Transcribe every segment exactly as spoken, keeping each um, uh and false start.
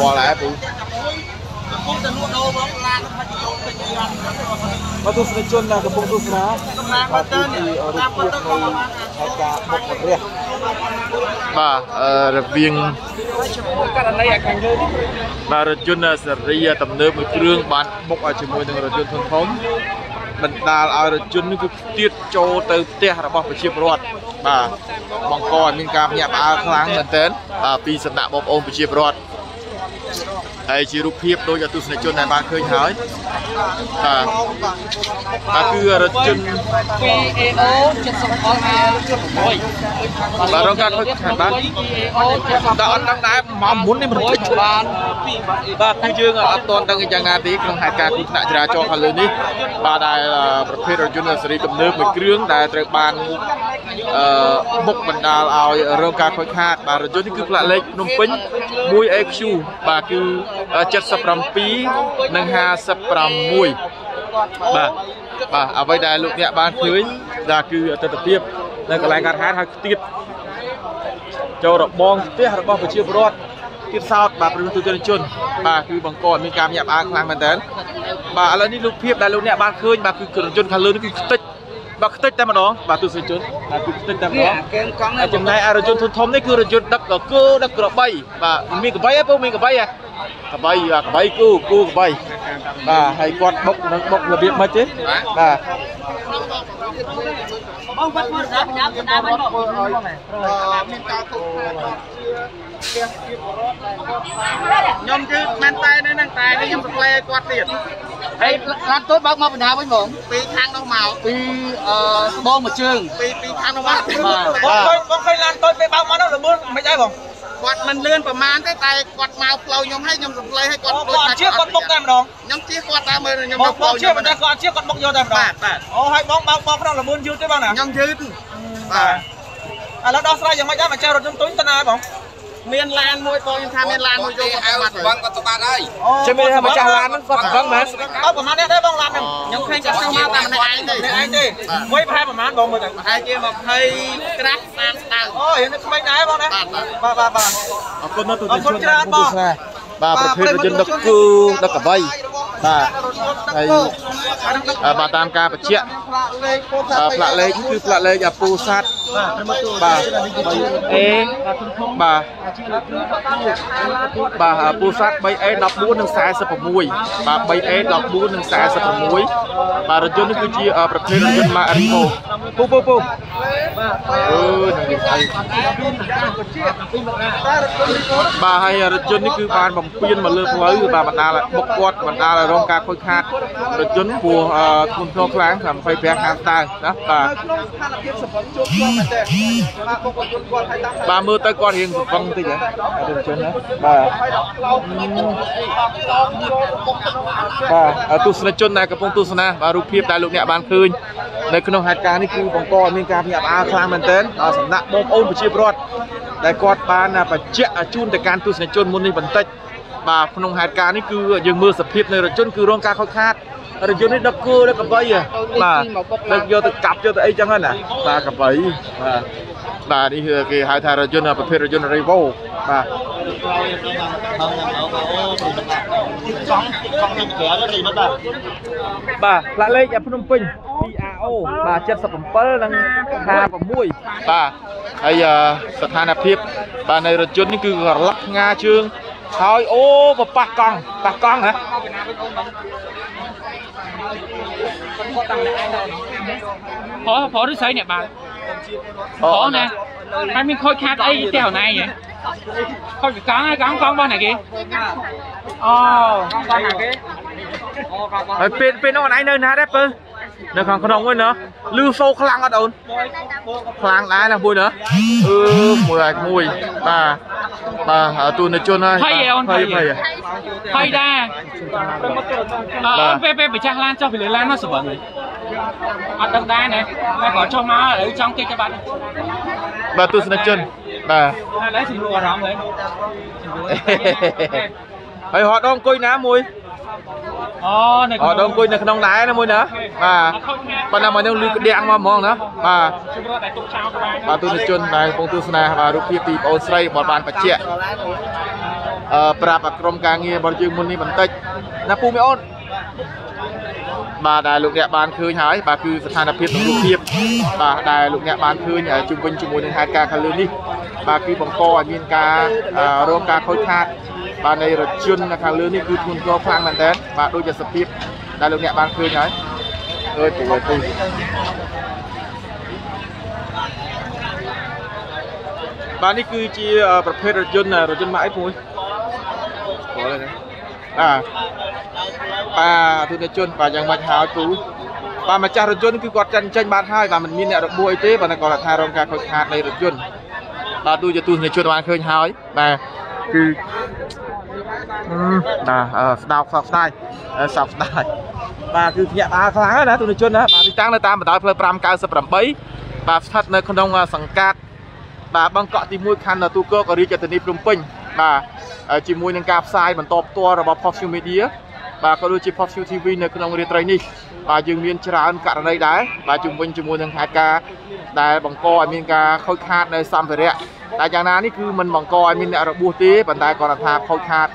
Qua lại cũng có tôi sẽ chôn là cái bông tôi ra và tôi thì ở đây việc này cả một phần riêng và riêng và rồi chôn là riêng tầm nơi một trường bán bọc ở trên môi trường rồi chôn thôn thống mình đã ở rồi chôn cứ tiết cho tới tiết là bọc phải chịu luật và bằng coi mình cảm nhận ba tháng lần đến và vì sẵn đã bọc ôm phải chịu luật đây chỉ rút hiệp đôi cho tôi sẽ chôn này ba khơi hỏi à bà cứ rất chân bà đang cắt hết bán đã ăn đang đá mà muốn đi một chút bà cứ chưa là toàn đang cái trang ngà tí không hai ca cũng lại ra cho hà lớn đi bà đài là phê rồi chôn là sẽ đi cầm nước một cương đài trời bàn một mình đào ao rau cà khoai hạt bà rồi chốt thì cứ lại lên nông pính muối xu bà cứ chất sập rầm pí nâng hà sập rầm muối bà bà ở đây đại lục địa ban cưới là cứ tập tiếp nên cái lại gạt hát hai tiết cho đập bong tiết hạt bong phải chia bớt tiết sao bà phải tự tuyên truyền bà cứ bằng còi mình cam nhẹ ba làm mình đến bà là đi lục phiệp đại lục địa ban cưới bà cứ cần chuyên khá lớn cứ tích bà cứ tích tay mà đó bà tôi sẽ chốn bà cứ tích tay mà đó trong này ai rồi chốn thôn thôn đấy cứ rồi chốn đập cờ cơ đập cờ bay bà mình cờ bay á bố mình cờ bay à cờ bay à cờ bay cứ cứ cờ bay bà hay quạt bốc bốc là biết mấy chứ bà nhom cứ men tay đấy nang tay đấy nhom quay quạt tiền hay làm tốt bác mà mình háo với mồm vì thang đâu màu vì bom một trường vì vì thang đâu mát mà bông bông cây làm tốt với bao món đâu là bớt mấy trái không quạt mình lươn và man cái tay quạt màu lâu nhom hay nhom lấy hay quạt quạt chiếc quạt bông tam đồng nhom chiếc quạt tam mươi rồi nhom bông bông chiếc mình đang quạt chiếc quạt bông vô tam đồng ô hay bông bông bông đâu là bớt dư tới bao nào nhom dư à à nó đo sai giờ mấy trái mà treo rồi trong túi tên ai không miền Lan môi coi tham miền Lan môi chơi ai mặt vâng có tụi bạn đây chơi miền Lan mà chào Lan nó vâng vâng mà có của má đấy đấy vâng làm em những khi cháu không làm này anh đi anh đi quay hai của má bông rồi hai kia mà hay crack sang tàu ôi hiện không anh đấy vâng đấy ba ba ba con nó tụi nó chơi ba ba ba phải chơi trên đất cư đất cà vây bà hay bà tam ca bà chuyện bà lệ cứ bà lệ nhà pô sát bà é bà bà pô sát bay é đập búa nâng sai sập mũi bà bay é đập búa nâng sai sập mũi bà rồi cho nó cứ chia ởประเภท dân ma anh cô pô pô pô bà hay rồi cho nó cứ bàn bằng khuyên mà lơ lối bà bà ta lại bộc quạt bà ta lại rong ca khơi khát rồi cho nó của thôn thôn láng làm phải bè hàng tàng đó bà bà mưa tới con hiền sụp văng thế nhỉ đừng chơi nữa bà bà tu sân chôn này cái phong tu sân này bà rụp hiệp đại lục nhẹ bàn khơi này khi nó hạt cá này cứ vòng co mình cam nhẹ ba sang mình tên đó sẵn nặng bom ôn của chia bớt đại quạt bà là phải chẹt chun để can tu sân chôn muốn đi vận tách bà phong hạt cá này cứ dừng mưa sập hiệp này rồi chôn cứ rong ca khơi khát rồi vô đấy đập cưa đấy cặp vây à, bà đập vô từ cặp vô từ ấy chẳng hạn à, bà cặp vây, bà, bà đi cái hai thằng rồi vô là phải rồi vô là rival, bà. Bà lại lấy nhà Phnom Penh, pê a o, bà chất sập bấm đang hà và muối, bà, hay sập hà nạp thiệp, bà này rồi vô những cứ lắc nga chương, thôi ô và bạc con, bạc con hả? Phó phó đi xây nè bà phó nè hai mình khôi khát ấy theo này vậy khôi cái con hay con con bao này kì oh con này kì phải pin pin nó này nơi nào đấy pơ nơi còn con đồng quên nữa lưu sâu khlang ở đâu khlang lái là vui nữa ừ mùi mùi bà bà tôi nói chôn thôi thầy thầy thầy ra ở pê pê phải trang lan cho phải lấy lan nó sửa bẩn ở tầng đai này mày có cho má ở trong kia các bạn bà tôi nói chôn bà lấy chừng lùa rắm đấy phải họ đong coi ná mùi ở đông quỳ nông đá nó mới nữa à còn nằm ở đâu lư đe ăn mà mong nữa à và tôi sẽ chôn này phong tư sna và rupee tì bầu sậy bọt bàn bạch chẹt prà bạc rom càng nghe bọt chữ muni bẩn tịch na phu mi ôn bà đại lục địa bàn khơi hái bà cứ sanh đặc biệt lục địa bà đại lục địa bàn khơi nhà chung quanh chung quanh hai ca khơi đi bà cứ bằng co miền ca rô ca khơi thác bà này là chuyên là khơi đi cứ thun co phang bàn té bà đôi giờ sập tiếp đại lục địa bàn khơi hái ơi tụi người tụi bà này cứ chỉ đặc biệt là chuyên là chuyên mãi thôi à bà tôi nói chôn bà chẳng mạnh hào chú bà mà cha rồi chôn cứ quạt tranh tranh bán hai bà mình miên nẹo được mua y tế bà này còn là thai rong ca khơi hạt này rồi chôn bà tôi giờ tôi nói chôn bà khơi hào bà cứ bà đào sọc sai sọc sai bà cứ nhẹ bà khóa đó tôi nói chôn đó bà đi trắng là tam bà đào phơi pram cao sập pram bấy bà thật nơi con đông sằng cát bà băng cọ thì mua khăn là tu cơ có đi chợ tình đi plum ping bà chỉ mua những cà sai mình top tua rồi bà social media bà có đôi chiếc Fox ti vi này cũng đang retry ní bà dừng miên trả ơn cả đây đấy bà chúng mình chúng mua những hạt cá đại bằng co miên cá khôi khát này xăm về đấy đại giang na ní cứ mình bằng co miên đã được bù tí bản đại còn là thà khôi khát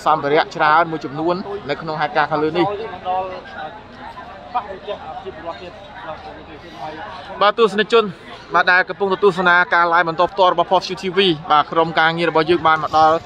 xăm về đấy trả ơn mua chụp luôn này cũng đang hạt cá khơi ní bà tu sinh chun bà đại cái phong tu sinh na cá lại mình top tua rồi bà Fox ti vi bà krom cá như là bà dừng bàn mà đó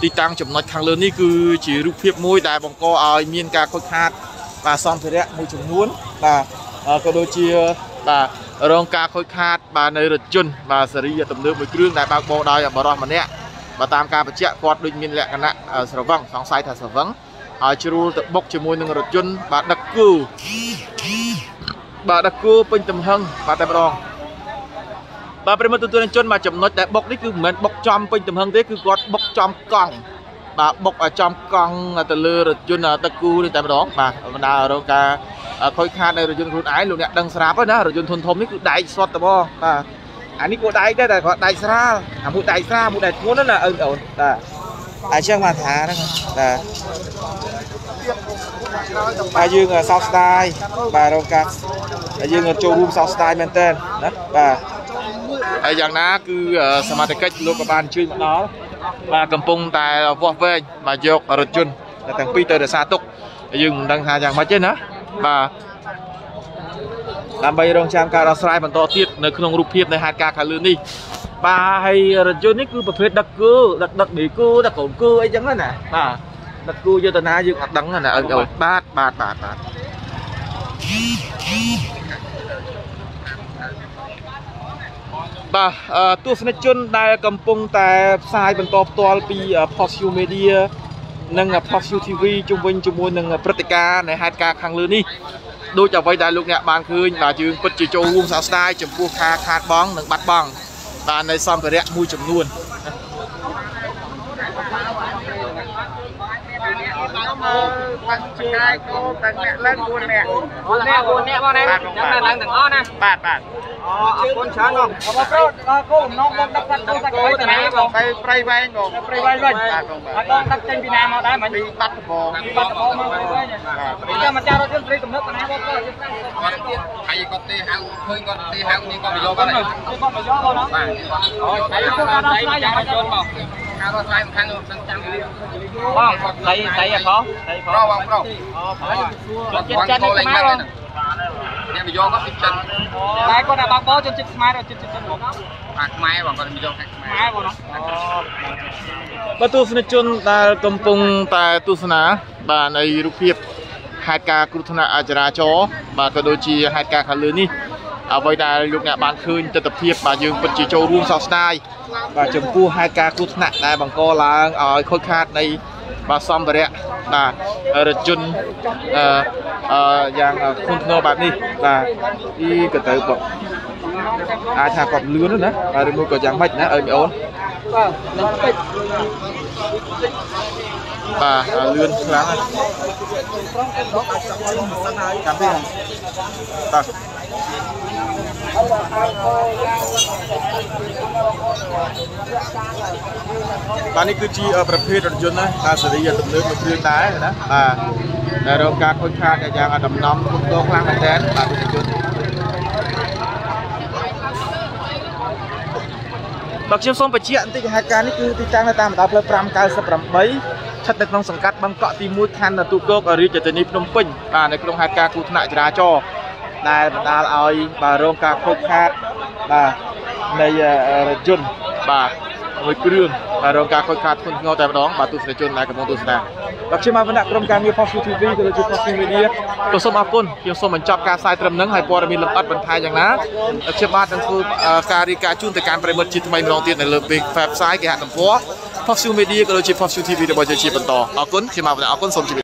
tí tăng chậm nói thằng lớn đi cứ chỉ rút hiệp môi đại bằng co ai miên ca khôi khát và xong thế đấy môi trường muốn là có đôi chia là rong ca khôi khát bà nơi rực chân và series tầm nước với trương đại bạc bộ đài ở bà đoàn mà nè bà tam ca và chẹt quạt đôi miên lẹ cả nặng ở sờ vắng sáng sai thật sờ vắng ở chiều tập bốc chiều môi nâng rực chân bà đặc cư bà đặc cư bên tầm hăng và tại bà đoàn bà bây giờ tôi tôi chôn mà chậm nói tại bọc đấy cứ mình bọc chom quanh tầm hăng thế cứ gót bọc chom còng bà bọc ở chom còng là từ lừa rồi chôn là tắc cu đi tại đó bà mình đào đâu cả khôi khan đây rồi chôn khốn ái luôn nè đằng sáp đó nữa rồi chôn thôn thôn đấy cứ đại sọt tầm bo à anh ấy có đại đây là gọi đại sa à một đại sa một đại cuốn đó là ẩn ẩn là ai chăng mà thả đó là bà dương ở South Side bà đâu cả bà dương ở showroom South Side Mountain đó bà ai dạng ná cứ xem mặt cách luôn các bạn chơi nó và cầm pung tại vua về mà dọc ở rừng là thằng Peter đã xa tục dừng đang hà dạng mà trên đó và làm bay rong chạm cả đó sai bằng to tiết nơi không rụp hiệp nơi hạt ca khá lớn đi bà hay rừng ấy cứ bật hết đặc cứ đặc đặc để cứ đặc cổng cứ ấy chẳng đó nè à đặc cứ cho tao ná dừng hạt đắng là ở đầu bát bát bát bát bà tôi sẽ chôn đại cầm pung tại sai bên top toal pi Fox Media nâng Fox ti vi chung quanh chung mua nâng Pratica này hai ca khang lớn đi đôi chào vay đại lục nhạc bàn khơi và trường bất chỉ châu vuông sao style chấm cua kha khát bóng nâng bắt bóng và này xong rồi đấy mua chấm luôn bạt bạt con chán không? Cô nó con đắp sắt đắp sắt cái từ nãy còn cây cây vay còn cây vay luôn. Con đắp trên Việt Nam họ đã mình bắt bò bắt bò mà vay nhỉ? Bây giờ mà cha nó chuyên cây cầm nước từ nãy con con. Hay con tê hang khơi con tê hang đi con bị lo cái này. Con bị lo nó. Đấy con nó sai dạng mà chôn vào. Tao nó sai một khăn một trăm nghìn. Không, đây đây khó, đây khó. Đâu không đâu. Con chân nó lạnh lên. Nên bị vô có chích chân. Tại con đã bao bó cho chích mai rồi chích chân của nó. Hạt mai bằng con bị vô hạt mai. Bất tu sinh chun ta cầm pung ta tu sinh á, bà này rục hiệp hai ca cút thân à chả chó, bà có đôi chi hai ca khá lớn đi. À vậy là lúc này bạn khơi tập tập hiệp bà dương bất chỉ châu luôn sao style và chấm cua hai ca cút thân này bằng co là ở khôi khát này. Bà xong rồi đấy là rồi chun dạng khung nô bạn đi là đi cái tới cọp ai thà cọp lứa nữa đó và được mua cái dạng mạch nữa ơi ổn và lươn láng cảm thấy không bà này cứ chi ởประเภทรถยนต์นะตาสรีอย่าตบเลือกมาเครื่องได้นะอ่า Để rồi các con khác để giang ở đầm nóng cũng tốt lắm anh đến và tôi sẽ chút. Bậc chiếm xong bởi chị anh tích hai ca này cứ tăng là ta mà ta phải pram cao sắp rắm bấy. Chất được nông sản cắt bằng cọ tìm mũi khăn là tụ cốc ở riêng trở tình nếp nông bình. Và này cũng hai ca cụ thân lại ra cho. Này đã lời bà rộng ca khúc khác. Và này là dân bà với cường và rộng ca khúc khác không ngồi tại đó và tôi sẽ chôn lại cái mong tôi sẽ làm. Đặc trưng mà vấn đạn trong ca nghiệp Phong Su ti vi của đội Phong Su Media. Tôi xin áp quân, tôi xin mình chọn ca sai trầm nắng hay qua mình lập ất bằng Thái chẳng ná. Đặc trưng ba trong số ca đi ca chun từ ca phải mất chỉ thay mình lòng tiền để lập việc website cái hạt thành phố Phong Su Media của đội Phong Su ti vi để bảo trợ chi vận tỏ. Áp quân khi mà vấn đạn áp quân xong chỉ